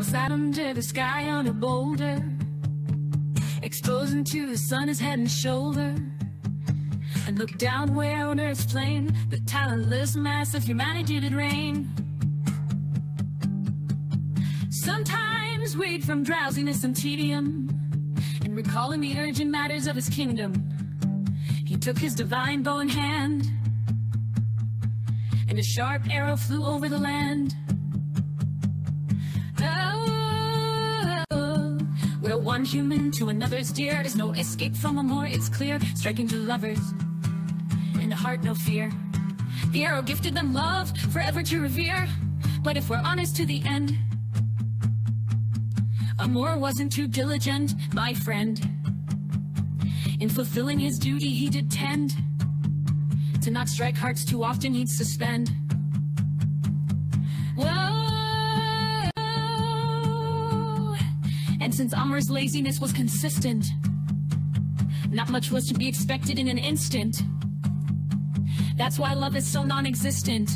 was out under the sky on a boulder, exposing to the sun his head and shoulder, and looked down where on earth's plain the talentless mass of humanity did reign. Sometimes weighed from drowsiness and tedium, and recalling the urgent matters of his kingdom, he took his divine bow in hand, and a sharp arrow flew over the land. Where one human to another's dear, there's no escape from Amur, it's clear, striking to lovers, and a heart no fear. The arrow gifted them love, forever to revere, but if we're honest to the end, Amur wasn't too diligent, my friend. In fulfilling his duty he did tend to not strike hearts too often he'd suspend. And since Amur's laziness was consistent, not much was to be expected in an instant. That's why love is so non-existent,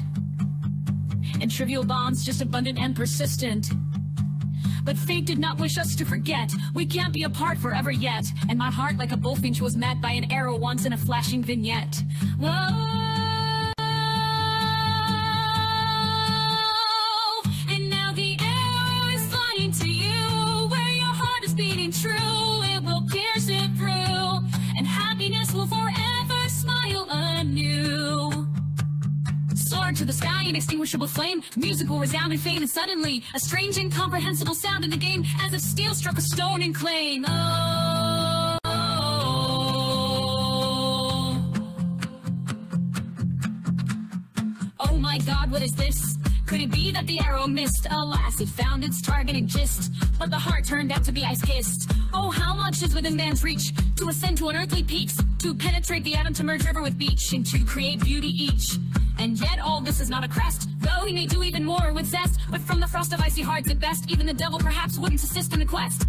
and trivial bonds just abundant and persistent. But fate did not wish us to forget, we can't be apart forever yet. And my heart like a bullfinch was met by an arrow once in a flashing vignette. And now the arrow is flying to you, where your heart is beating true, it will pierce it through, and happiness will forever smile anew. Soared to the sky, inextinguishable flame, musical resounding fame, and suddenly a strange incomprehensible sound in the game, as if steel struck a stone in clay. Oh my god, what is this? Could it be that the arrow missed? Alas, it found its targeted gist, but the heart turned out to be ice-kissed. Oh, how much is within man's reach, to ascend to unearthly peaks, to penetrate the atom, to merge river with beach, and to create beauty each. And yet all this is not a crest, though he may do even more with zest, but from the frost of icy hearts at best, even the devil perhaps wouldn't assist in the quest.